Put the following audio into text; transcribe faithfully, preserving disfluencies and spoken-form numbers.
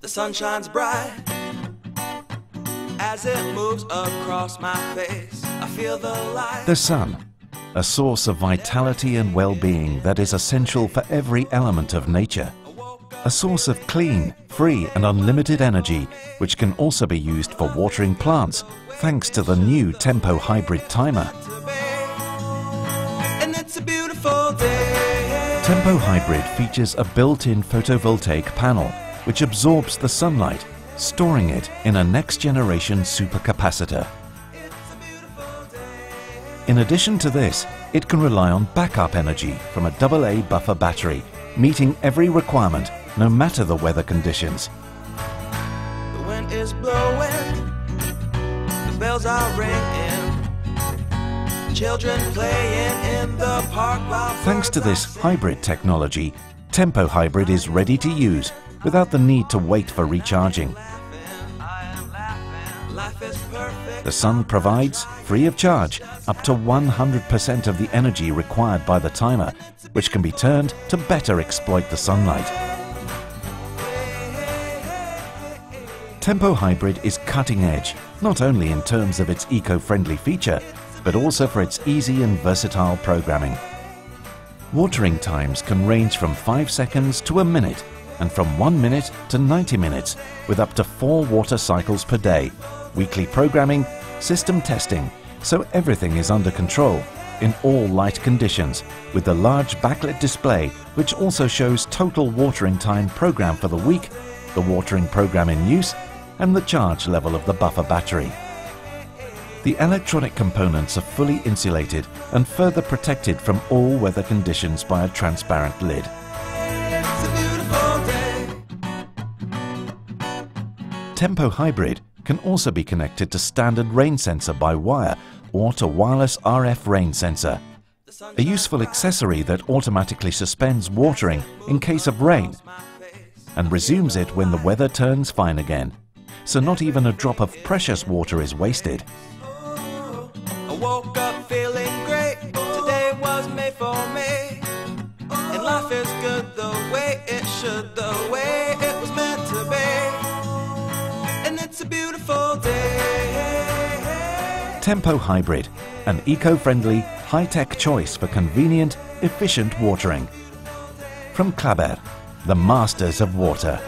The sun shines bright as it moves across my face. I feel the light. The sun, a source of vitality and well-being that is essential for every element of nature. A source of clean, free and unlimited energy, which can also be used for watering plants thanks to the new Tempo Hybrid timer. And it's a beautiful day. Tempo Hybrid features a built-in photovoltaic panel which absorbs the sunlight, storing it in a next-generation supercapacitor. In addition to this, it can rely on backup energy from a double A buffer battery, meeting every requirement, no matter the weather conditions. The wind is blowing, the bells are ringing, children playing in the park while... Thanks to this hybrid technology, Tempo Hybrid is ready to use without the need to wait for recharging. The sun provides, free of charge, up to one hundred percent of the energy required by the timer, which can be turned to better exploit the sunlight. Tempo Hybrid is cutting edge, not only in terms of its eco-friendly feature, but also for its easy and versatile programming. Watering times can range from five seconds to a minute, and from one minute to ninety minutes, with up to four water cycles per day, weekly programming, system testing, so everything is under control in all light conditions, with the large backlit display which also shows total watering time program for the week, the watering program in use and the charge level of the buffer battery. The electronic components are fully insulated and further protected from all weather conditions by a transparent lid. Tempo Hybrid can also be connected to standard rain sensor by wire or to wireless R F rain sensor, a useful accessory that automatically suspends watering in case of rain and resumes it when the weather turns fine again, so not even a drop of precious water is wasted. I woke up feeling great, today was made for me, and life is good the way it should, the way it was meant to be. It's a beautiful day. Tempo Hybrid, an eco-friendly, high-tech choice for convenient, efficient watering. From Clabber, the masters of water.